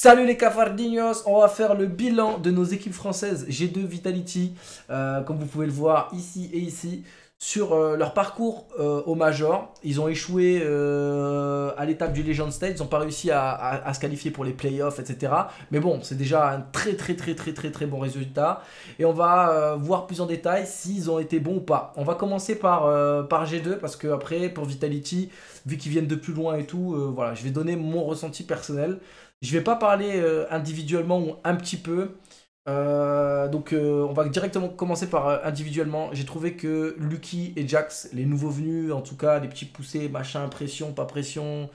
Salut les cafardinos, on va faire le bilan de nos équipes françaises G2 Vitality, comme vous pouvez le voir ici et ici, sur leur parcours au Major. Ils ont échoué à l'étape du Legend Stage, ils n'ont pas réussi à se qualifier pour les playoffs, etc. Mais bon, c'est déjà un très bon résultat. Et on va voir plus en détail s'ils ont été bons ou pas. On va commencer par G2, parce que après, pour Vitality, vu qu'ils viennent de plus loin et tout, voilà, je vais donner mon ressenti personnel. Je vais pas parler individuellement ou un petit peu. On va directement commencer par individuellement. J'ai trouvé que Lucky et Jax, les nouveaux venus, en tout cas, les petits poussés, machin, pression, pas pression,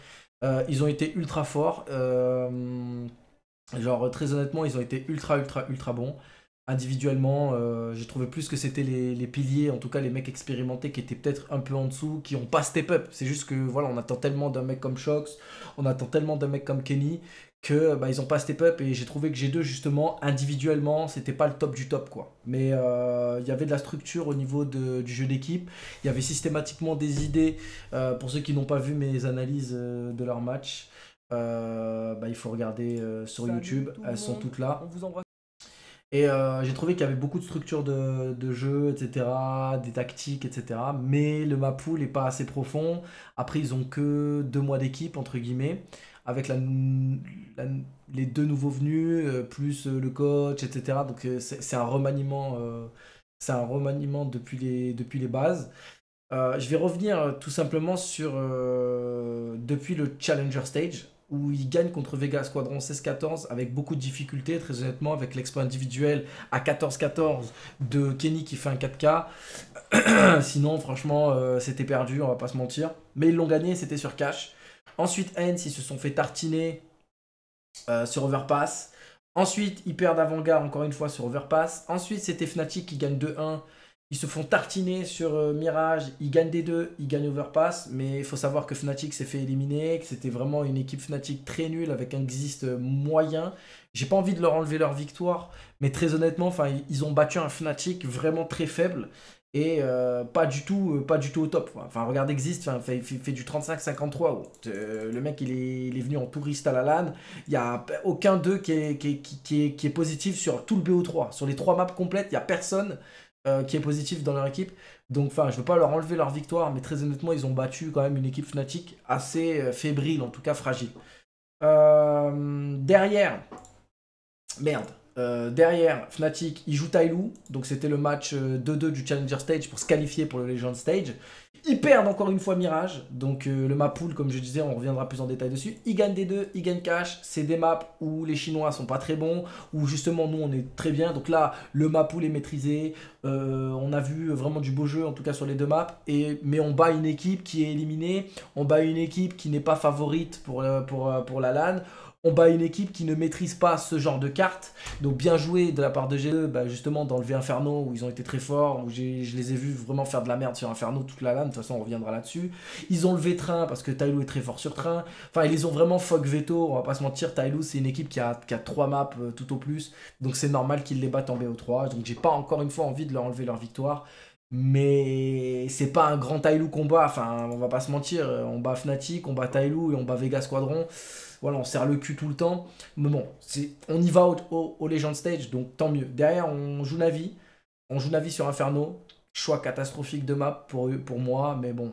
ils ont été ultra forts. Très honnêtement, ils ont été ultra bons. Individuellement, j'ai trouvé plus que c'était les piliers, en tout cas les mecs expérimentés qui étaient peut-être un peu en dessous, qui n'ont pas step up. C'est juste que voilà, on attend tellement d'un mec comme Shox, on attend tellement d'un mec comme Kenny que bah, ils n'ont pas step up, et j'ai trouvé que G2 justement individuellement c'était pas le top du top quoi. Mais il y avait de la structure au niveau du jeu d'équipe, il y avait systématiquement des idées. Pour ceux qui n'ont pas vu mes analyses de leur match, il faut regarder sur YouTube, elles sont toutes là. On vous embrasse. Et j'ai trouvé qu'il y avait beaucoup de structures de jeu, etc., des tactiques, etc. Mais le Mappool n'est pas assez profond. Après, ils ont que 2 mois d'équipe, entre guillemets, avec les 2 nouveaux venus, plus le coach, etc. Donc c'est un remaniement, depuis les bases. Je vais revenir tout simplement sur depuis le Challenger Stage, où ils gagnent contre Vegas Squadron 16-14 avec beaucoup de difficultés, très honnêtement, avec l'exploit individuel à 14-14 de Kenny qui fait un 4K. Sinon, franchement, c'était perdu, on va pas se mentir. Mais ils l'ont gagné, c'était sur Cache. Ensuite, Ence, ils se sont fait tartiner sur Overpass. Ensuite, ils perdent avant-garde, encore une fois, sur Overpass. Ensuite, c'était Fnatic qui gagne 2-1. Ils se font tartiner sur Mirage, ils gagnent D2, ils gagnent Overpass, mais il faut savoir que Fnatic s'est fait éliminer, que c'était vraiment une équipe Fnatic très nulle avec un exist moyen. J'ai pas envie de leur enlever leur victoire, mais très honnêtement, enfin, ils ont battu un Fnatic vraiment très faible et pas du tout au top. Enfin, regarde exist, enfin, fait du 35-53. Le mec, il est venu en touriste à la LAN. Il n'y a aucun d'eux qui est positif sur tout le BO3. Sur les 3 maps complètes, il n'y a personne qui est positif dans leur équipe. Donc enfin, je veux pas leur enlever leur victoire, mais très honnêtement, ils ont battu quand même une équipe Fnatic assez fébrile, en tout cas fragile. Derrière Fnatic, ils jouent TyLoo, donc c'était le match 2-2 du Challenger Stage pour se qualifier pour le Legend Stage. Ils perdent encore une fois Mirage, donc le map pool, comme je disais, on reviendra plus en détail dessus. Ils gagnent D2, ils gagnent Cache, c'est des maps où les Chinois sont pas très bons, où justement nous on est très bien. Donc là, le map pool est maîtrisé, on a vu vraiment du beau jeu en tout cas sur les 2 maps, mais on bat une équipe qui est éliminée, on bat une équipe qui n'est pas favorite pour la LAN. On bat une équipe qui ne maîtrise pas ce genre de cartes. Donc bien joué de la part de G2, bah justement dans le V Inferno où ils ont été très forts, où je les ai vus vraiment faire de la merde sur Inferno toute la LAN, de toute façon on reviendra là-dessus. Ils ont le V-Train parce que TyLoo est très fort sur Train. Enfin ils les ont vraiment fuck veto, on va pas se mentir, TyLoo c'est une équipe qui a 3 maps tout au plus. Donc c'est normal qu'ils les battent en BO3, donc j'ai pas encore une fois envie de leur enlever leur victoire. Mais c'est pas un grand TyLoo combat, enfin on va pas se mentir, on bat Fnatic, on bat TyLoo et on bat Vegas Squadron. Voilà, on serre le cul tout le temps. Mais bon, on y va au Legend Stage, donc tant mieux. Derrière, on joue Navi. On joue Navi sur Inferno. Choix catastrophique de map pour moi, mais bon.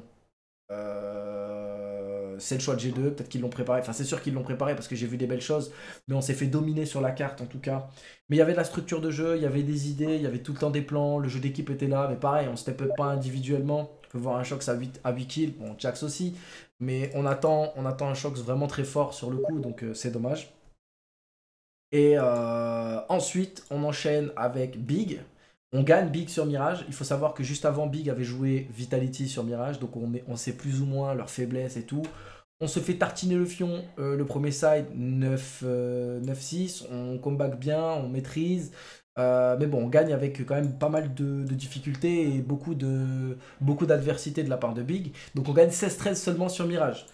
C'est le choix de G2, peut-être qu'ils l'ont préparé. Enfin, c'est sûr qu'ils l'ont préparé parce que j'ai vu des belles choses. Mais on s'est fait dominer sur la carte, en tout cas. Mais il y avait de la structure de jeu, il y avait des idées, il y avait tout le temps des plans. Le jeu d'équipe était là, mais pareil, on ne step up pas individuellement. On peut voir un Shox à 8 kills, bon, Jax aussi. Mais on attend un Shox vraiment très fort sur le coup, donc c'est dommage. Et ensuite, on enchaîne avec Big. On gagne Big sur Mirage. Il faut savoir que juste avant, Big avait joué Vitality sur Mirage, donc on sait plus ou moins leurs faiblesses et tout. On se fait tartiner le fion, le premier side 9-6, on comeback bien, on maîtrise. Mais bon, on gagne avec quand même pas mal de difficultés et beaucoup d'adversité de la part de Big. Donc on gagne 16-13 seulement sur Mirage.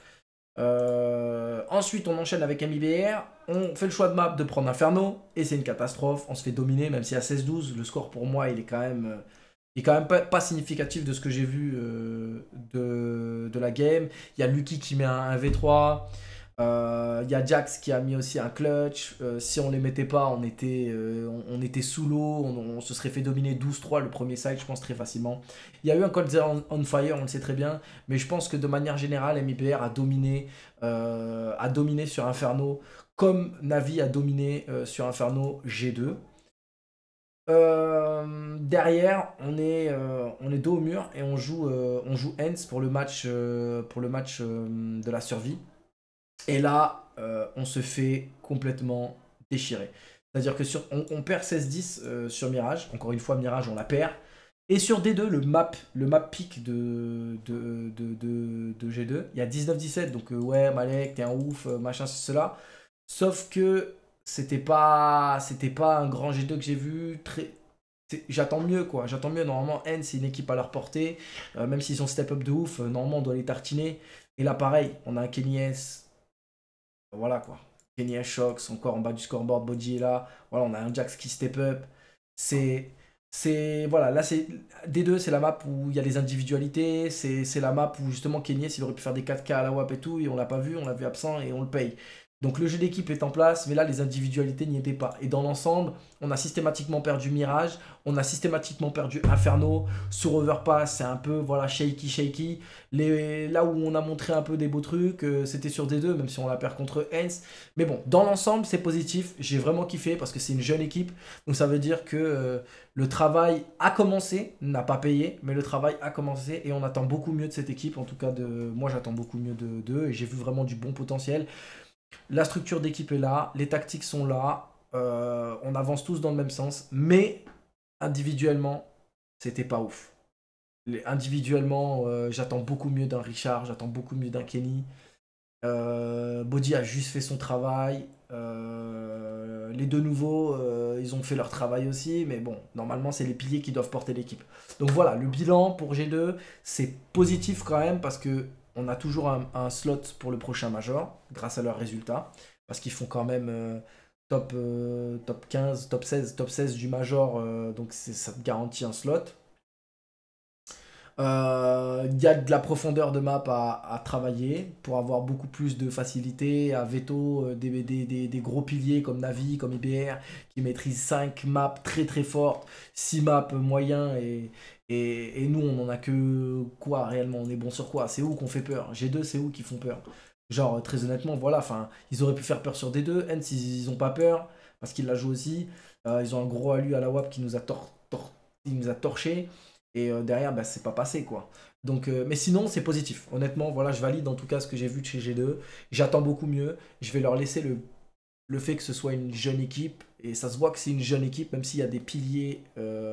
Ensuite, on enchaîne avec MIBR. On fait le choix de map de prendre Inferno. Et c'est une catastrophe. On se fait dominer, même si à 16-12, le score pour moi, il est quand même pas significatif de ce que j'ai vu de la game. Il y a Lucky qui met un 1v3. Il y a Jax qui a mis aussi un clutch. Si on les mettait pas, on était sous l'eau, on se serait fait dominer 12-3 le premier side, je pense, très facilement. Il y a eu un Cold Zero on Fire, on le sait très bien, mais je pense que de manière générale, MIBR a dominé sur Inferno, comme Navi a dominé sur Inferno G2. Derrière, on est dos au mur et on joue Ence pour le match de la survie. Et là, on se fait complètement déchirer. C'est-à-dire que on perd 16-10 sur Mirage. Encore une fois, Mirage, on la perd. Et sur D2, le map pick de G2, il y a 19-17. Donc, ouais, Malek, t'es un ouf, machin, cela. Sauf que c'était pas un grand G2 que j'ai vu. J'attends mieux, quoi. J'attends mieux. Normalement, N, c'est une équipe à leur portée. Même s'ils ont step-up de ouf, normalement, on doit les tartiner. Et là, pareil, on a un Kenny S. Voilà quoi. Kenny, Shox, encore en bas du scoreboard, Body est là. Voilà, on a un Jax qui step up. Voilà, là c'est... D2, c'est la map où il y a les individualités. C'est la map où justement Kenny, s'il aurait pu faire des 4K à la WAP et tout, et on l'a pas vu, on l'a vu absent et on le paye. Donc le jeu d'équipe est en place, mais là les individualités n'y étaient pas. Et dans l'ensemble, on a systématiquement perdu Mirage, on a systématiquement perdu Inferno. Sur Overpass, c'est un peu voilà, shaky. Là où on a montré un peu des beaux trucs, c'était sur D2, même si on la perd contre Ence. Mais bon, dans l'ensemble, c'est positif. J'ai vraiment kiffé parce que c'est une jeune équipe. Donc ça veut dire que le travail a commencé, n'a pas payé, mais le travail a commencé. Et on attend beaucoup mieux de cette équipe. En tout cas, moi j'attends beaucoup mieux d'eux et j'ai vu vraiment du bon potentiel. La structure d'équipe est là, les tactiques sont là, on avance tous dans le même sens, mais individuellement, c'était pas ouf. Individuellement, j'attends beaucoup mieux d'un Richard, j'attends beaucoup mieux d'un Kenny. Body a juste fait son travail. Les deux nouveaux, ils ont fait leur travail aussi, mais bon, normalement, c'est les piliers qui doivent porter l'équipe. Donc voilà, le bilan pour G2, c'est positif quand même, parce que on a toujours un slot pour le prochain Major, grâce à leurs résultats, parce qu'ils font quand même top 15, top 16, top 16 du Major, donc ça te garantit un slot. Il y a de la profondeur de map à travailler, pour avoir beaucoup plus de facilité, à veto des gros piliers comme Navi, comme MIBR, qui maîtrisent 5 maps très fortes, 6 maps moyens et nous, on en a que quoi réellement? On est bon sur quoi? C'est où qu'on fait peur? G2, c'est où qu'ils font peur? Genre, très honnêtement, voilà, enfin, ils auraient pu faire peur sur D2. Ence, ils ont pas peur, parce qu'ils la jouent aussi. Ils ont un gros alu à la WAP qui nous a torché. Et derrière, bah, c'est pas passé, quoi. Donc, mais sinon, c'est positif. Honnêtement, voilà, je valide en tout cas ce que j'ai vu de chez G2. J'attends beaucoup mieux. Je vais leur laisser le fait que ce soit une jeune équipe, et ça se voit que c'est une jeune équipe, même s'il y a des piliers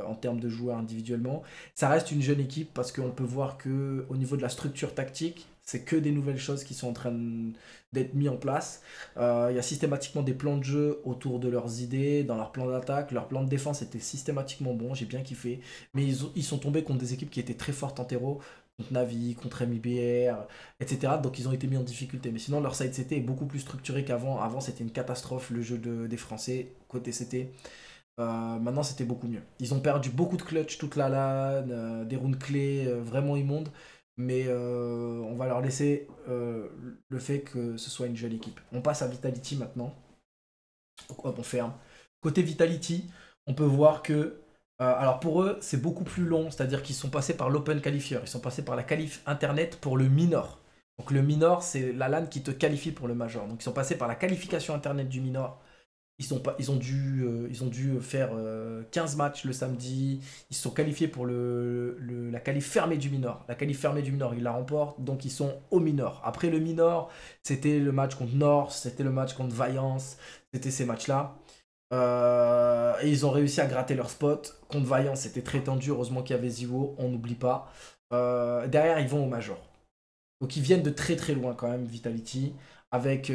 en termes de joueurs individuellement, ça reste une jeune équipe parce qu'on peut voir qu'au niveau de la structure tactique, c'est que des nouvelles choses qui sont en train d'être mises en place. Il y a systématiquement des plans de jeu autour de leurs idées, dans leurs plans d'attaque, leurs plans de défense étaient systématiquement bons, j'ai bien kiffé, mais ils sont tombés contre des équipes qui étaient très fortes en terreau, contre Navi, contre MIBR, etc. Donc ils ont été mis en difficulté. Mais sinon, leur side CT est beaucoup plus structuré qu'avant. Avant, c'était une catastrophe, le jeu des Français, côté CT. Maintenant, c'était beaucoup mieux. Ils ont perdu beaucoup de clutch toute la LAN, des rounds clés vraiment immondes. Mais on va leur laisser le fait que ce soit une jeune équipe. On passe à Vitality maintenant. Hop, on ferme. Côté Vitality, on peut voir que alors pour eux, c'est beaucoup plus long, c'est-à-dire qu'ils sont passés par l'Open Qualifier, ils sont passés par la qualif internet pour le minor. Donc le minor, c'est la LAN qui te qualifie pour le major. Donc ils sont passés par la qualification internet du minor. Ils ont dû faire 15 matchs le samedi. Ils se sont qualifiés pour la qualif fermée du minor. La qualif fermée du minor, ils la remportent, donc ils sont au minor. Après le minor, c'était le match contre North, c'était le match contre Vaillance, c'était ces matchs-là. Et ils ont réussi à gratter leur spot. Contre Vaillance, c'était très tendu. Heureusement qu'il y avait Zywoo, on n'oublie pas. Derrière, ils vont au Major. Donc, ils viennent de très loin quand même, Vitality. Avec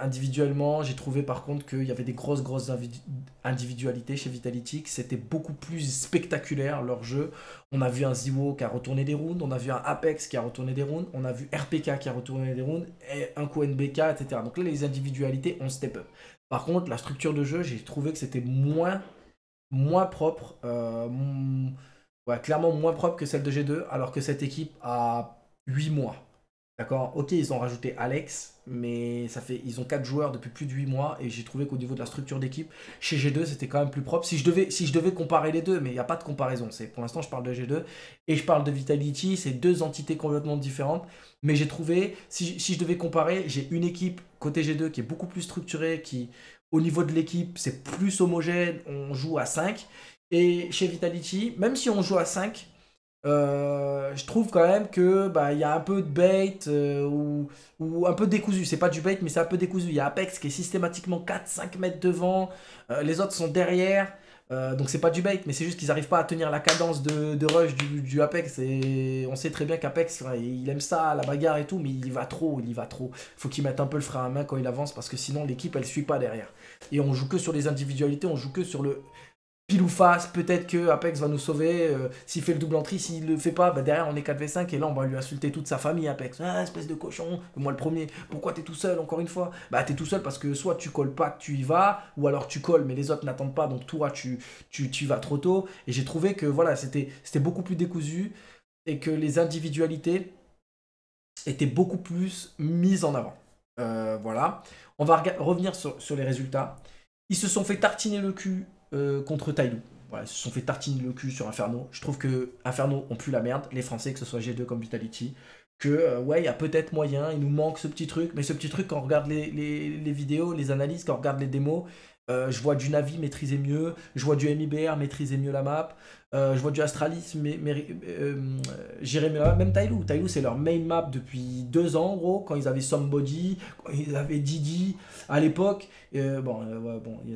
individuellement, j'ai trouvé par contre qu'il y avait des grosses individualités chez Vitality. C'était beaucoup plus spectaculaire, leur jeu. On a vu un Zywoo qui a retourné des rounds. On a vu un Apex qui a retourné des rounds. On a vu RPK qui a retourné des rounds. Et un coup NBK, etc. Donc là, les individualités ont step up. Par contre, la structure de jeu, j'ai trouvé que c'était moins propre, ouais, clairement moins propre que celle de G2, alors que cette équipe a 8 mois. D'accord, ok, ils ont rajouté Alex, mais ça fait, ils ont 4 joueurs depuis plus de 8 mois et j'ai trouvé qu'au niveau de la structure d'équipe, chez G2, c'était quand même plus propre. Si je devais comparer les deux, mais il n'y a pas de comparaison. Pour l'instant, je parle de G2 et je parle de Vitality, c'est deux entités complètement différentes. Mais j'ai trouvé, si je devais comparer, j'ai une équipe côté G2 qui est beaucoup plus structurée, qui au niveau de l'équipe, c'est plus homogène, on joue à 5. Et chez Vitality, même si on joue à 5, je trouve quand même que y a un peu de bait ou un peu décousu. C'est pas du bait, mais c'est un peu décousu. Il y a Apex qui est systématiquement 4-5 mètres devant, les autres sont derrière. Donc c'est pas du bait, mais c'est juste qu'ils n'arrivent pas à tenir la cadence de rush du Apex. Et on sait très bien qu'Apex, il aime ça, la bagarre et tout, mais il y va trop. Faut qu'il mette un peu le frein à main quand il avance, parce que sinon l'équipe elle suit pas derrière. Et on joue que sur les individualités, on joue que sur le pile ou face, peut-être que Apex va nous sauver, s'il fait le double entrée, s'il le fait pas, derrière on est 4v5 et là on va lui insulter toute sa famille Apex. Ah, espèce de cochon, moi le premier, pourquoi t'es tout seul encore une fois? T'es tout seul parce que soit tu colles pas, que tu y vas, ou alors tu colles mais les autres n'attendent pas, donc toi tu y vas trop tôt. Et j'ai trouvé que voilà, c'était beaucoup plus décousu et que les individualités étaient beaucoup plus mises en avant. Voilà, on va revenir sur les résultats. Ils se sont fait tartiner le cul contre TyLoo. Voilà, ils se sont fait tartiner le cul sur Inferno. Je trouve que Inferno ont pu la merde, les Français, que ce soit G2 comme Vitality, que ouais, il y a peut-être moyen, il nous manque ce petit truc, mais ce petit truc, quand on regarde les vidéos, les analyses, quand on regarde les démos, je vois du Navi maîtriser mieux, je vois du MIBR maîtriser mieux la map, je vois du Astralis gérer mieux la map, même TyLoo. TyLoo, c'est leur main map depuis 2 ans, gros, quand ils avaient Somebody, quand ils avaient Didi à l'époque. Il y a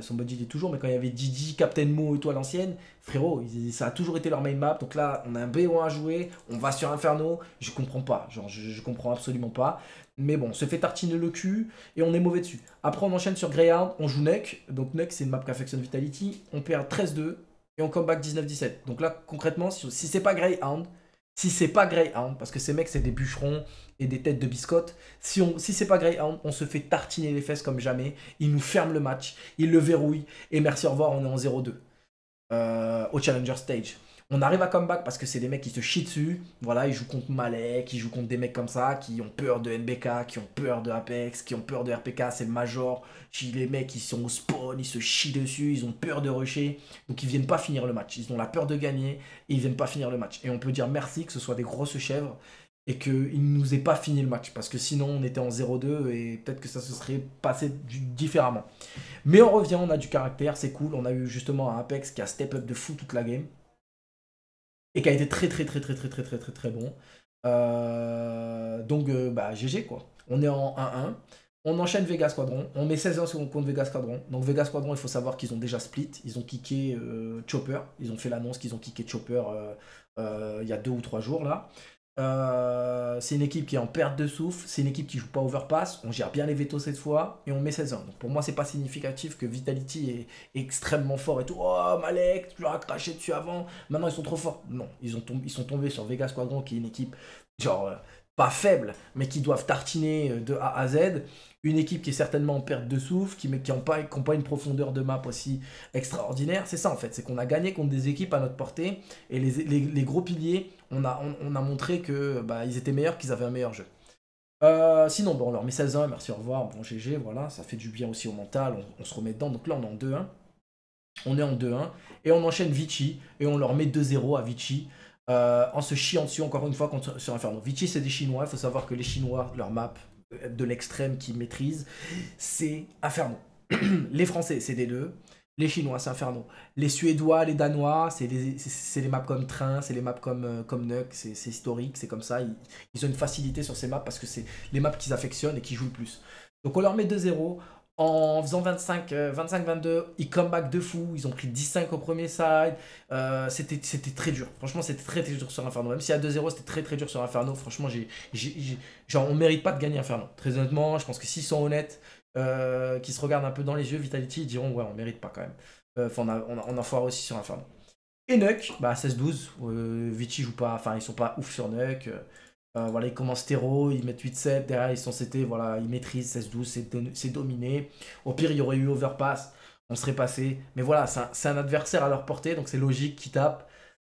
Somebody dit toujours, mais quand il y avait Didi, Captain Mo et tout à l'ancienne, frérot, ça a toujours été leur main map. Donc là, on a un BO1 à jouer, on va sur Inferno, je comprends pas, genre je comprends absolument pas. Mais bon, on se fait tartiner le cul et on est mauvais dessus. Après, on enchaîne sur Greyhound, on joue Nuke. Donc Nuke, c'est une map qu'affectionne Vitality. On perd 13-2 et on comeback 19-17. Donc là, concrètement, si c'est pas Greyhound, parce que ces mecs, c'est des bûcherons et des têtes de biscottes. Si c'est pas Greyhound, on se fait tartiner les fesses comme jamais. Ils nous ferment le match, ils le verrouillent. Et merci, au revoir, on est en 0-2 au Challenger Stage. On arrive à comeback parce que c'est des mecs qui se chient dessus. Voilà, ils jouent contre Malek, ils jouent contre des mecs comme ça, qui ont peur de NBK, qui ont peur de Apex, qui ont peur de RPK, c'est le Major. Les mecs, ils sont au spawn, ils se chient dessus, ils ont peur de rusher. Donc ils viennent pas finir le match. Ils ont la peur de gagner et ils viennent pas finir le match. Et on peut dire merci que ce soit des grosses chèvres et qu'ils ne nous aient pas fini le match. Parce que sinon, on était en 0-2 et peut-être que ça se serait passé différemment. Mais on revient, on a du caractère, c'est cool. On a eu justement un Apex qui a step up de fou toute la game. Et qui a été très bon. Donc, GG, quoi. On est en 1-1. On enchaîne Vegas Squadron. On met 16 ans contre Vegas Squadron. Donc, Vegas Squadron, il faut savoir qu'ils ont déjà split. Ils ont kické Chopper. Ils ont fait l'annonce qu'ils ont kické Chopper il y a 2 ou 3 jours, là. C'est une équipe qui est en perte de souffle. C'est une équipe qui joue pas Overpass. On gère bien les vétos cette fois. Et on met 16 ans. Donc, pour moi, c'est pas significatif que Vitality est extrêmement fort et tout. Oh, Malek, tu leur as craché dessus avant. Maintenant, ils sont trop forts. Non, ils sont tombés sur Vegas Squadron, qui est une équipe genre pas faible, mais qui doivent tartiner de A à Z. Une équipe qui est certainement en perte de souffle, qui n'a pas une profondeur de map aussi extraordinaire. C'est ça, en fait. C'est qu'on a gagné contre des équipes à notre portée. Et les gros piliers, on a montré que ils étaient meilleurs, qu'ils avaient un meilleur jeu. Sinon, on leur met 16-1. Merci, au revoir. Bon, GG, voilà. Ça fait du bien aussi au mental. On se remet dedans. Donc là, on est en 2-1. Et on enchaîne Vici. Et on leur met 2-0 à Vici. En se chiant dessus, encore une fois, sur Inferno. Vici, c'est des Chinois. Il faut savoir que les Chinois, leur map de l'extrême qu'ils maîtrisent, c'est Inferno. Les Français, c'est D2. Les Chinois, c'est Inferno. Les Suédois, les Danois, c'est les maps comme Train, c'est les maps comme Nuke, c'est historique, c'est comme ça. Ils ont une facilité sur ces maps parce que c'est les maps qu'ils affectionnent et qu'ils jouent le plus. Donc on leur met 2-0. En faisant 25-22, ils comeback de fou. Ils ont pris 10-5 au premier side. C'était très dur. Franchement, c'était très dur sur Inferno. Même si à 2-0, c'était très dur sur Inferno. Franchement, genre, on ne mérite pas de gagner Inferno. Très honnêtement, je pense que s'ils sont honnêtes, qu'ils se regardent un peu dans les yeux, Vitality, ils diront ouais, on ne mérite pas quand même. On a foiré aussi sur Inferno. Et Nuke, 16-12. Vici joue pas. Enfin, ils sont pas ouf sur Nuke. Voilà, ils commencent 0, ils mettent 8-7, derrière ils sont CT, voilà, ils maîtrisent 16-12, c'est dominé. Au pire, il y aurait eu Overpass, on serait passé. Mais voilà, c'est un adversaire à leur portée, donc c'est logique qu'ils tapent.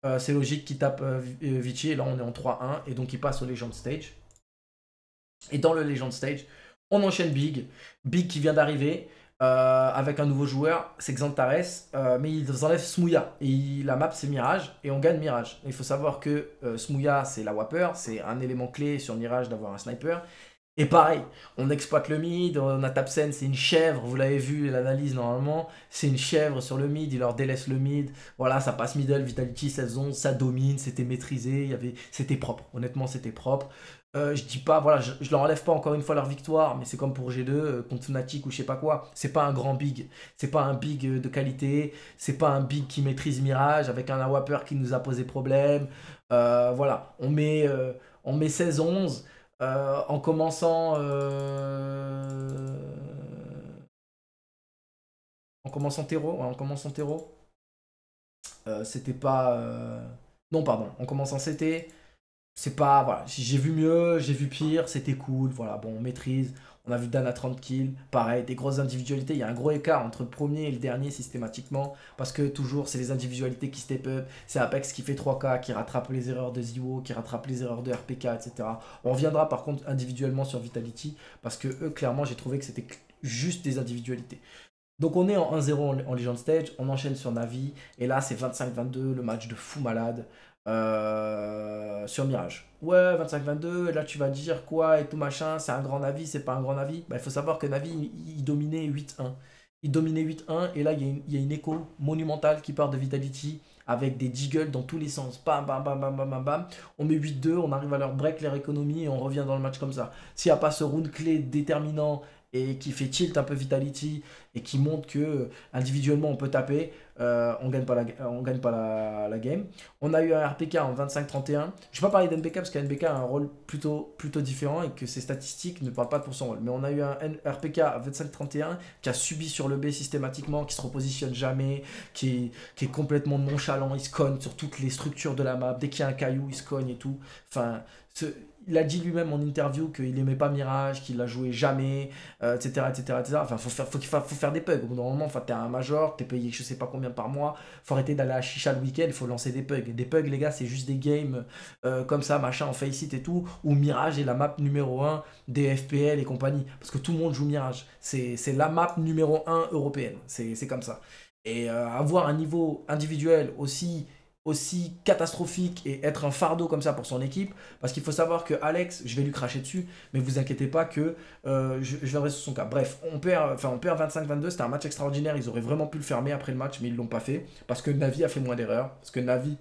Vici, et là on est en 3-1, et donc ils passent au Legend Stage. Et dans le Legend Stage, on enchaîne Big. Big qui vient d'arriver avec un nouveau joueur, c'est Xantares, mais ils enlèvent Smouya. Et la map, c'est Mirage, et on gagne Mirage. Et il faut savoir que Smouya, c'est la Whopper, c'est un élément clé sur Mirage d'avoir un sniper. Et pareil, on exploite le mid, on a Tapsen, c'est une chèvre, vous l'avez vu, l'analyse normalement, c'est une chèvre sur le mid, il leur délaisse le mid, voilà, ça passe middle, Vitality, 16-11, ça domine, c'était maîtrisé, il y avait... c'était propre, honnêtement c'était propre. Je dis pas, voilà, je leur enlève pas encore une fois leur victoire, mais c'est comme pour G2 contre Fnatic ou je sais pas quoi, c'est pas un grand big, c'est pas un big de qualité, c'est pas un big qui maîtrise Mirage avec un AWAPer qui nous a posé problème, voilà, on met 16-11, en commençant en commençant terreau c'était pas non pardon en commençant CT, c'est pas, voilà, j'ai vu mieux, j'ai vu pire, c'était cool, voilà, bon, on maîtrise, on a vu Dan à 30 kills, pareil, des grosses individualités, il y a un gros écart entre le premier et le dernier systématiquement, parce que toujours, c'est les individualités qui step up, c'est Apex qui fait 3K, qui rattrape les erreurs de Zywoo, qui rattrape les erreurs de RPK, etc. On reviendra par contre individuellement sur Vitality, parce que eux, clairement, j'ai trouvé que c'était juste des individualités. Donc on est en 1-0 en Legend Stage, on enchaîne sur Navi, et là, c'est 25-22, le match de fou malade. Sur Mirage. Ouais, 25-22, et là tu vas dire quoi et tout machin, c'est un grand Navi, c'est pas un grand Navi. Bah, il faut savoir que Navi, il dominait 8-1. Il dominait 8-1, et là il y a une écho monumentale qui part de Vitality, avec des jiggles dans tous les sens. Bam, bam, bam, bam, bam, bam, bam. On met 8-2, on arrive à leur break, leur économie, et on revient dans le match comme ça. S'il n'y a pas ce round clé déterminant, et qui fait tilt un peu Vitality, et qui montre que individuellement on peut taper, on gagne pas la game. On a eu un RPK en 25-31. Je vais pas parler d'NBK parce qu'NBK a un rôle plutôt différent et que ses statistiques ne parlent pas pour son rôle. Mais on a eu un RPK à 25-31 qui a subi sur le B systématiquement, qui se repositionne jamais, qui est complètement nonchalant, il se cogne sur toutes les structures de la map. Dès qu'il y a un caillou, il se cogne et tout. Enfin, il a dit lui-même en interview qu'il n'aimait pas Mirage, qu'il la jouait jamais, etc. Enfin, faut faire des pugs. Au bout d'un moment, enfin, t'es un major, t'es payé je sais pas combien par mois, faut arrêter d'aller à chicha le week-end, faut lancer des pugs. Des pugs, les gars, c'est juste des games comme ça, machin, en face it et tout, où Mirage est la map numéro 1 des FPL et compagnie. Parce que tout le monde joue Mirage. C'est la map numéro 1 européenne. C'est comme ça. Et avoir un niveau individuel aussi catastrophique et être un fardeau comme ça pour son équipe, parce qu'il faut savoir que Alex, je vais lui cracher dessus, mais vous inquiétez pas que je viendrai sur son cas. Bref, on perd 25-22, c'était un match extraordinaire, ils auraient vraiment pu le fermer après le match, mais ils l'ont pas fait, parce que Navi a fait moins d'erreurs, parce que Navi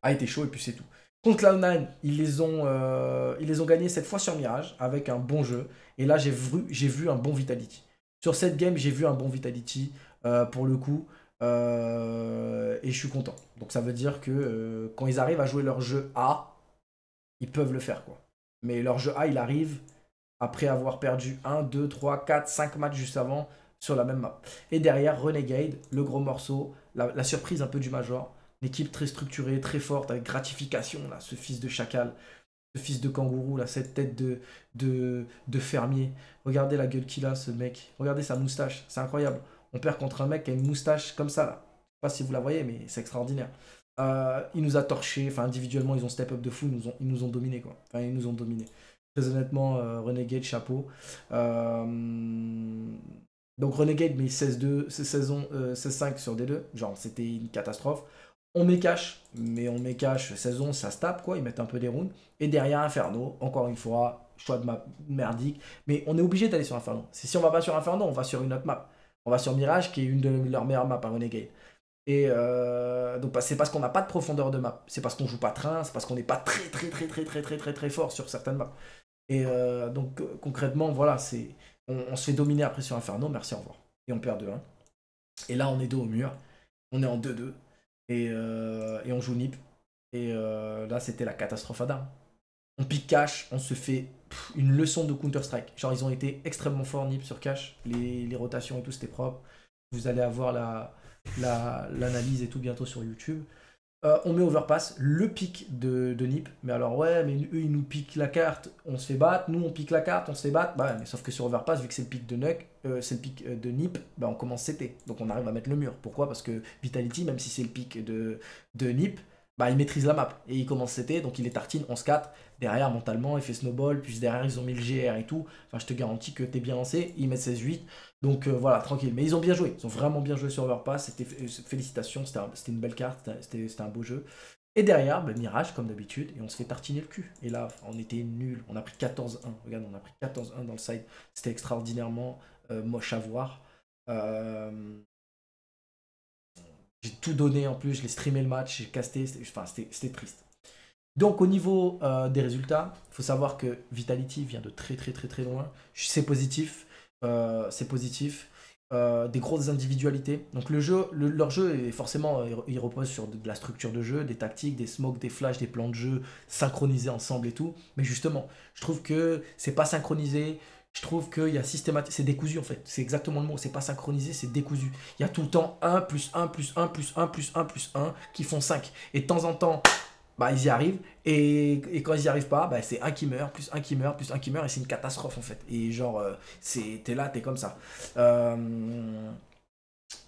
a été chaud, et puis c'est tout. Contre Cloud9, ils les ont gagnés cette fois sur Mirage, avec un bon jeu, et là j'ai vu un bon Vitality. Sur cette game, j'ai vu un bon Vitality, pour le coup, et je suis content. Donc ça veut dire que quand ils arrivent à jouer leur jeu A, ils peuvent le faire, quoi. Mais leur jeu A, il arrive après avoir perdu 1, 2, 3, 4, 5 matchs juste avant sur la même map. Et derrière, Renegade, le gros morceau, la surprise un peu du Major. Une équipe très structurée, très forte, avec gratification, là, ce fils de chacal, ce fils de kangourou, là, cette tête de fermier. Regardez la gueule qu'il a, ce mec. Regardez sa moustache, c'est incroyable. On perd contre un mec qui a une moustache comme ça, là. Je sais pas si vous la voyez, mais c'est extraordinaire. Il nous a torché, enfin individuellement, ils ont step up de fou, ils nous ont dominé, quoi. Enfin, ils nous ont dominé. Très honnêtement, Renegade, chapeau. Donc Renegade, mais 16-2, 16-5 sur D2. Genre, c'était une catastrophe. On met Cache, mais on met Cache 16-11, ça se tape, quoi. Ils mettent un peu des rounds. Et derrière, Inferno, encore une fois, choix de map merdique. Mais on est obligé d'aller sur Inferno. Si on va pas sur Inferno, on va sur une autre map. On va sur Mirage, qui est une de leurs meilleures maps à Renegade. Et donc c'est parce qu'on n'a pas de profondeur de map, c'est parce qu'on joue pas train, c'est parce qu'on n'est pas très fort sur certaines maps. Et donc concrètement, voilà, on se fait dominer après sur Inferno, merci, au revoir. Et on perd 2-1. Et là, on est dos au mur, on est en 2-2, et on joue Nip. Et là, c'était la catastrophe à d'armes. On pique Cache, on se fait une leçon de Counter-Strike. Genre, ils ont été extrêmement forts, Nip, sur Cache. Les rotations et tout, c'était propre. Vous allez avoir l'analyse et tout bientôt sur YouTube. On met Overpass, le pic de Nip. Mais alors, ouais, mais eux, ils nous piquent la carte, on se fait battre. Nous, on pique la carte, on se fait battre. Bah, mais sauf que sur Overpass, vu que c'est le pic de Nuck, c'est le pic de Nip, bah, on commence CT. Donc, on arrive à mettre le mur. Pourquoi ? Parce que Vitality, même si c'est le pic de Nip, bah, il maîtrise la map. Et il commence CT, donc il les tartine 11-4. Derrière, mentalement, il fait snowball. Puis derrière, ils ont mis le GR et tout. Enfin, je te garantis que t'es bien lancé. Ils mettent 16-8. Donc voilà, tranquille. Mais ils ont bien joué. Ils ont vraiment bien joué sur Overpass. Félicitations. C'était une belle carte. C'était un beau jeu. Et derrière, bah, Mirage, comme d'habitude. Et on se fait tartiner le cul. Et là, on était nuls. On a pris 14-1. Regarde, on a pris 14-1 dans le side. C'était extraordinairement moche à voir. J'ai tout donné en plus, je l'ai streamé le match, j'ai casté, enfin c'était triste. Donc au niveau des résultats, il faut savoir que Vitality vient de très loin. C'est positif, des grosses individualités. Donc le jeu, leur jeu est forcément, il repose sur de la structure de jeu, des tactiques, des smokes, des flashs, des plans de jeu synchronisés ensemble et tout. Mais justement, je trouve que c'est pas synchronisé. Je trouve qu'il y a systématique, c'est décousu en fait, c'est exactement le mot, c'est pas synchronisé, c'est décousu. Il y a tout le temps 1 plus 1 plus 1 plus 1 plus 1 plus 1 qui font 5. Et de temps en temps, bah, ils y arrivent, et quand ils y arrivent pas, bah, c'est 1 qui meurt, plus 1 qui meurt, plus 1 qui meurt, et c'est une catastrophe en fait. Et genre, t'es là, t'es comme ça.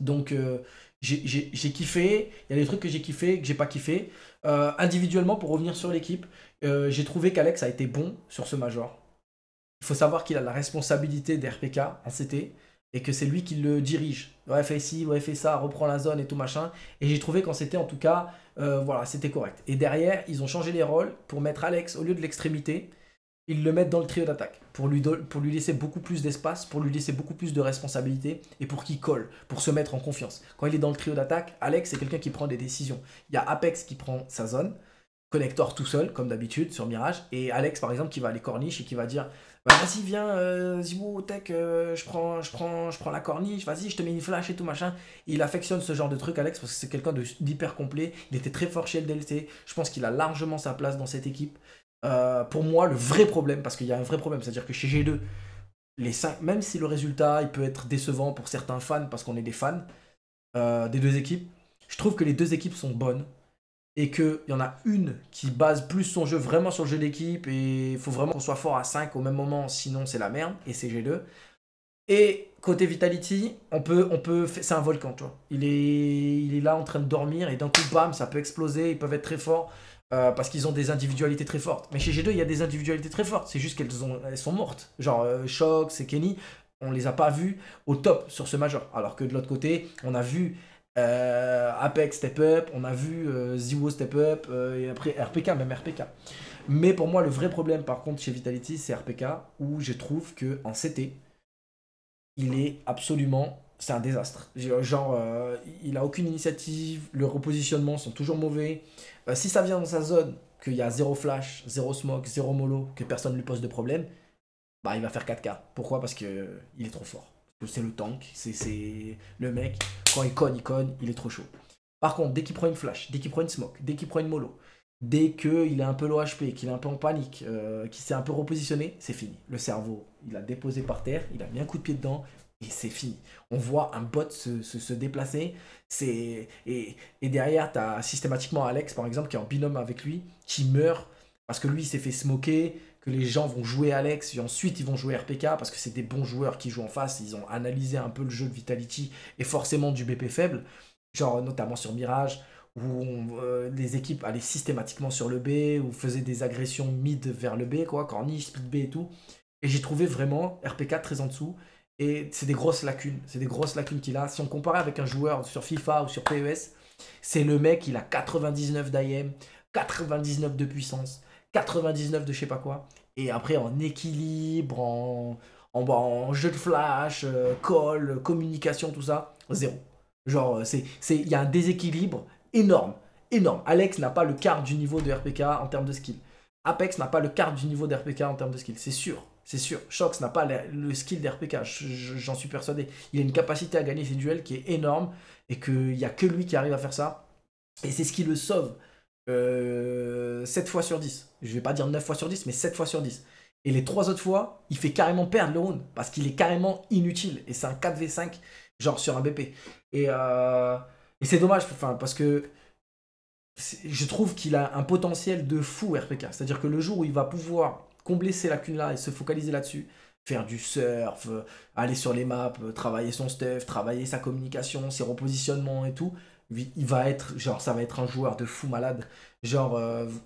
Donc, j'ai kiffé, il y a des trucs que j'ai kiffé, que j'ai pas kiffé. Individuellement, pour revenir sur l'équipe, j'ai trouvé qu'Alex a été bon sur ce Major. Il faut savoir qu'il a la responsabilité des RPK en CT et que c'est lui qui le dirige. Ouais, fais ci, ouais, fais ça, reprend la zone et tout machin. Et j'ai trouvé qu'en CT, en tout cas, voilà, c'était correct. Et derrière, ils ont changé les rôles pour mettre Alex, au lieu de l'extrémité, ils le mettent dans le trio d'attaque pour lui laisser beaucoup plus d'espace, pour lui laisser beaucoup plus de responsabilité et pour qu'il colle, pour se mettre en confiance. Quand il est dans le trio d'attaque, Alex, c'est quelqu'un qui prend des décisions. Il y a Apex qui prend sa zone, Connector tout seul, comme d'habitude, sur Mirage, et Alex, par exemple, qui va aller corniche et qui va dire... Bah, vas-y, viens, Zywoo, tech, je prends la corniche, vas-y, je te mets une flash et tout, machin. Il affectionne ce genre de truc, Alex, parce que c'est quelqu'un d'hyper complet. Il était très fort chez le DLC. Je pense qu'il a largement sa place dans cette équipe. Pour moi, le vrai problème, parce qu'il y a un vrai problème, c'est-à-dire que chez G2, les 5, même si le résultat, il peut être décevant pour certains fans, parce qu'on est des fans des deux équipes, je trouve que les deux équipes sont bonnes. Et qu'il y en a une qui base plus son jeu vraiment sur le jeu d'équipe et il faut vraiment qu'on soit fort à 5 au même moment, sinon c'est la merde, et c'est G2. Et côté Vitality, c'est un volcan, tu vois. Il est là en train de dormir et d'un coup, bam, ça peut exploser, ils peuvent être très forts parce qu'ils ont des individualités très fortes. Mais chez G2, il y a des individualités très fortes, c'est juste qu'elles sont mortes. Genre Shox et Kenny, on les a pas vus au top sur ce Major, alors que de l'autre côté, on a vu... Apex step up, on a vu Zywoo step up, et après RPK, même RPK. Mais pour moi, le vrai problème par contre chez Vitality, c'est RPK, où je trouve que en CT, il est absolument... C'est un désastre. Genre, il a aucune initiative, le repositionnement sont toujours mauvais. Si ça vient dans sa zone, qu'il y a 0 flash, 0 smoke, 0 mollo, que personne ne lui pose de problème, bah il va faire 4K. Pourquoi? Parce qu'il est trop fort. C'est le tank, c'est le mec, quand il cogne, il est trop chaud. Par contre, dès qu'il prend une flash, dès qu'il prend une smoke, dès qu'il prend une mollo, dès qu'il est un peu low HP, qu'il est un peu en panique, qu'il s'est un peu repositionné, c'est fini. Le cerveau, il a déposé par terre, il a mis un coup de pied dedans, et c'est fini. On voit un bot se déplacer, et derrière, tu as systématiquement Alex, par exemple, qui est en binôme avec lui, qui meurt, parce que lui, il s'est fait smoker, que les gens vont jouer Alex et ensuite ils vont jouer RPK parce que c'est des bons joueurs qui jouent en face, ils ont analysé un peu le jeu de Vitality et forcément du BP faible, genre notamment sur Mirage où les équipes allaient systématiquement sur le B ou faisaient des agressions mid vers le B, quoi, corniche, split B et tout. Et j'ai trouvé vraiment RPK très en dessous et c'est des grosses lacunes, qu'il a. Si on comparait avec un joueur sur FIFA ou sur PES, c'est le mec, il a 99 d'IM, 99 de puissance, 99 de je sais pas quoi, et après en équilibre, en jeu de flash, call, communication, tout ça, zéro. Genre, il y a un déséquilibre énorme. Alex n'a pas le quart du niveau de RPK en termes de skill. Apex n'a pas le quart du niveau de RPK en termes de skill, c'est sûr. Shox n'a pas le skill d'RPK, j'en suis persuadé. Il a une capacité à gagner ses duels qui est énorme, et qu'il n'y a que lui qui arrive à faire ça, et c'est ce qui le sauve. 7 fois sur 10, je vais pas dire 9 fois sur 10, mais 7 fois sur 10. Et les 3 autres fois, il fait carrément perdre le round parce qu'il est carrément inutile. Et c'est un 4v5, genre sur un BP. Et c'est dommage, enfin, parce que je trouve qu'il a un potentiel de fou RPK. C'est-à-dire que le jour où il va pouvoir combler ces lacunes-là et se focaliser là-dessus, faire du surf, aller sur les maps, travailler son stuff, travailler sa communication, ses repositionnements et tout. Il va être, genre, ça va être un joueur de fou malade. Genre,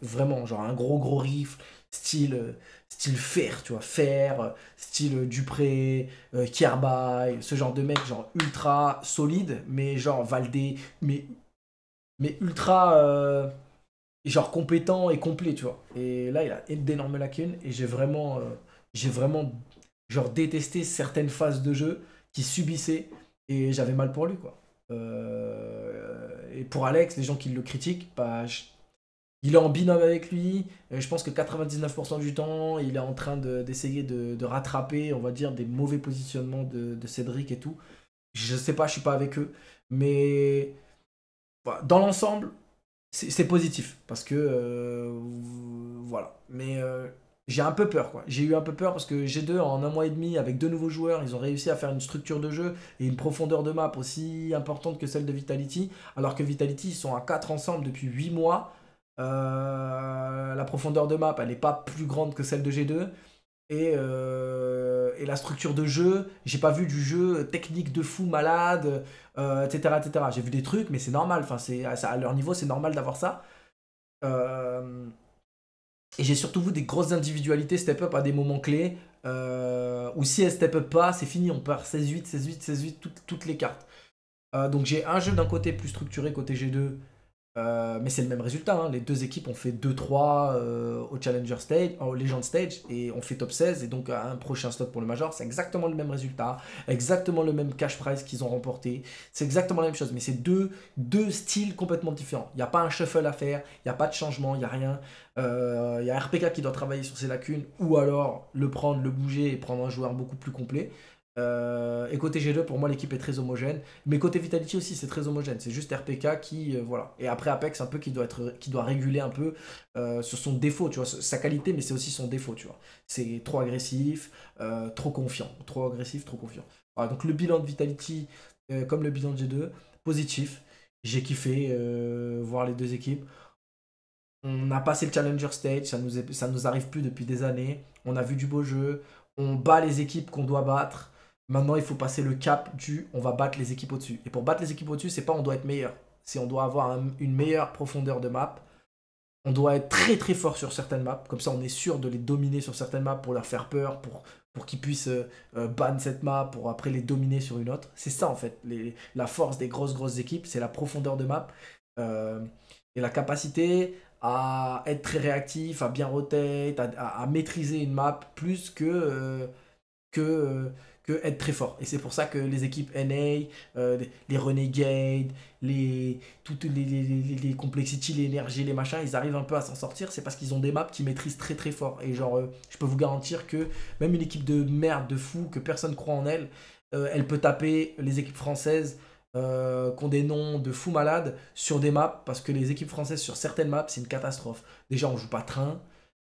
vraiment, genre un gros rifle, style fer, tu vois, fer, style Dupré, Kierbaï, ce genre de mec, genre ultra solide, mais genre Valdé, mais ultra, genre compétent et complet, tu vois. Et là, il a d'énormes lacunes et j'ai vraiment, genre, détesté certaines phases de jeu qu'il subissait et j'avais mal pour lui, quoi. Et pour Alex, les gens qui le critiquent, bah, il est en binôme avec lui. Je pense que 99% du temps, il est en train d'essayer de rattraper, on va dire, des mauvais positionnements de Cédric et tout. Je sais pas, je suis pas avec eux. Mais bah, dans l'ensemble, c'est positif. Parce que, voilà. Mais j'ai un peu peur, quoi. J'ai eu un peu peur parce que G2, en un mois et demi, avec 2 nouveaux joueurs, ils ont réussi à faire une structure de jeu et une profondeur de map aussi importante que celle de Vitality. Alors que Vitality, ils sont à 4 ensemble depuis 8 mois. La profondeur de map, elle n'est pas plus grande que celle de G2. Et la structure de jeu, j'ai pas vu du jeu technique de fou, malade, etc. etc. J'ai vu des trucs, mais c'est normal. Enfin, à leur niveau, c'est normal d'avoir ça. Et j'ai surtout vu des grosses individualités step-up à des moments clés. Où si elles step-up pas, c'est fini. On perd 16-8, 16-8, 16-8, toutes les cartes. Donc j'ai un jeu d'un côté plus structuré, côté G2. Mais c'est le même résultat, hein. Les 2 équipes ont fait 2-3 au Challenger Stage, au Legend Stage, et on fait top 16, et donc un prochain slot pour le Major, c'est exactement le même résultat, exactement le même cash prize qu'ils ont remporté, c'est exactement la même chose, mais c'est deux styles complètement différents. Il n'y a pas un shuffle à faire, il n'y a pas de changement, il n'y a rien. Il y a RPK qui doit travailler sur ses lacunes, ou alors le prendre, le bouger, et prendre un joueur beaucoup plus complet. Et côté G2, pour moi, l'équipe est très homogène. Mais côté Vitality aussi, c'est très homogène. C'est juste RPK qui, voilà. Et après Apex, un peu, qui doit réguler un peu sur son défaut, tu vois. Sa qualité, mais c'est aussi son défaut, tu vois. C'est trop agressif, trop confiant. Trop agressif, trop confiant. Voilà, donc le bilan de Vitality, comme le bilan de G2, positif. J'ai kiffé voir les 2 équipes. On a passé le Challenger Stage, ça nous arrive plus depuis des années. On a vu du beau jeu. On bat les équipes qu'on doit battre. Maintenant, il faut passer le cap du « on va battre les équipes au-dessus ». Et pour battre les équipes au-dessus, c'est pas « on doit être meilleur ». C'est « on doit avoir une meilleure profondeur de map ». On doit être très très fort sur certaines maps. Comme ça, on est sûr de les dominer sur certaines maps pour leur faire peur, pour qu'ils puissent ban cette map, pour après les dominer sur une autre. C'est ça, en fait. La force des grosses équipes, c'est la profondeur de map et la capacité à être très réactif, à bien rotate, à maîtriser une map plus que être très fort. Et c'est pour ça que les équipes NA, les Renegade, toutes les complexity, les énergies, les machins, ils arrivent un peu à s'en sortir. C'est parce qu'ils ont des maps qui maîtrisent très très fort. Et genre, je peux vous garantir que même une équipe de merde, de fou, que personne croit en elle, elle peut taper les équipes françaises qui ont des noms de fous malades sur des maps, parce que les équipes françaises sur certaines maps, c'est une catastrophe. Déjà, on joue pas Train,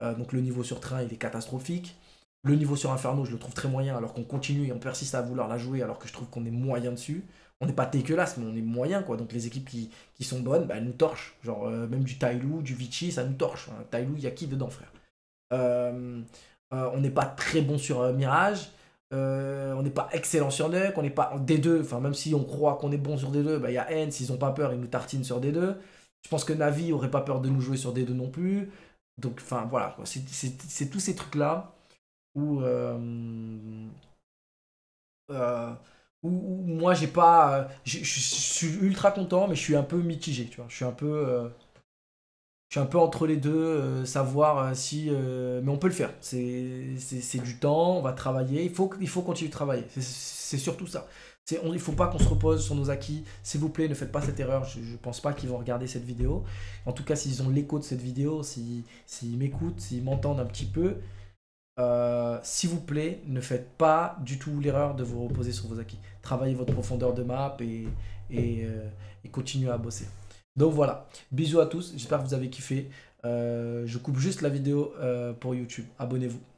donc le niveau sur Train, il est catastrophique. Le niveau sur Inferno, je le trouve très moyen, alors qu'on continue et on persiste à vouloir la jouer, alors que je trouve qu'on est moyen dessus. On n'est pas dégueulasse, mais on est moyen, quoi. Donc les équipes qui sont bonnes, bah, elles nous torchent. Genre, même du TyLoo, du Vici, ça nous torche. Hein. TyLoo, il y a qui dedans, frère? On n'est pas très bon sur Mirage. On n'est pas excellent sur Nuc, on n'est pas D2. Enfin, même si on croit qu'on est bon sur D2, bah, y a Ence, ils n'ont pas peur, ils nous tartinent sur D2. Je pense que Navi n'aurait pas peur de nous jouer sur D2 non plus. Donc, enfin, voilà. C'est tous ces trucs-là. Où moi j'ai pas je suis ultra content, mais je suis un peu mitigé, tu vois. Je suis un peu entre les deux, savoir si mais on peut le faire, c'est du temps, on va travailler, il faut continuer de travailler, c'est surtout ça. Il faut pas qu'on se repose sur nos acquis. S'il vous plaît, ne faites pas cette erreur. Je pense pas qu'ils vont regarder cette vidéo, en tout cas s'ils ont l'écho de cette vidéo, s'ils m'écoutent, s'ils m'entendent un petit peu. S'il vous plaît, ne faites pas du tout l'erreur de vous reposer sur vos acquis. Travaillez votre profondeur de map et continuez à bosser. Donc voilà, bisous à tous, j'espère que vous avez kiffé. Je coupe juste la vidéo pour YouTube, abonnez-vous.